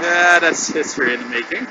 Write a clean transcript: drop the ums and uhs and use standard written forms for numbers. That's history in the making.